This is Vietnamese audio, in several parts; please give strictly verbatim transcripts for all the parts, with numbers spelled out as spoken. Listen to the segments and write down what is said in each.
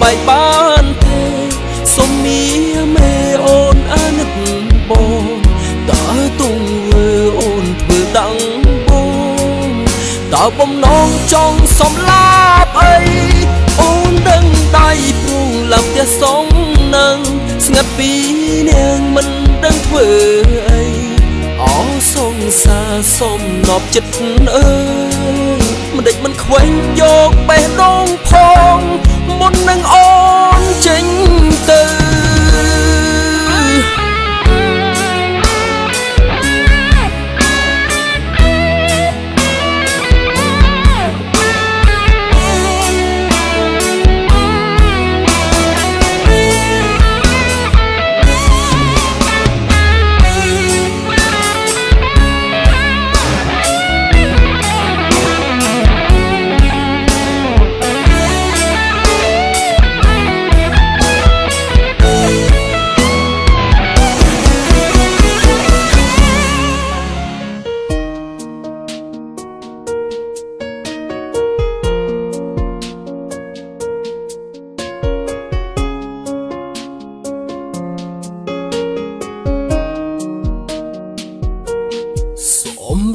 bài bán thê sông mía mê ôn á nứt bò ta tung vừa ôn vừa đắng bông ta bông non trong sông láp ấy ôn đấng tay buông làm tia sóng nâng ngập bí nèng mình đấng vừa ấy ó sông xa sông nọp chích ơi mình địch mình khoanh vô bè non phong một nâng ôn chính từ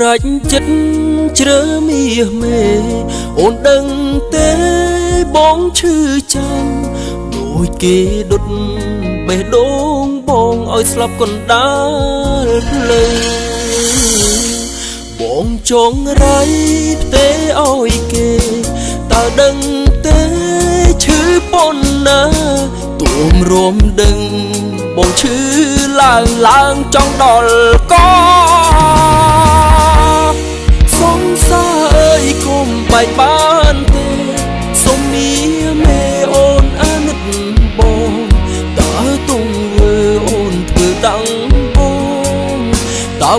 rách chất chớ mì mê ôn đăng tế bóng chư chăm đôi kê đốt bè đống bóng ôi slap còn đá lơ bóng trống rai tế ôi kê ta đăng tế chư bôn na tôm rôm đừng bóng chư làng làng trong đòn có xa ơi cùng bài bán thê sông mía mê ôn á nứt bông ta tung vừa ôn vừa đắng bông ta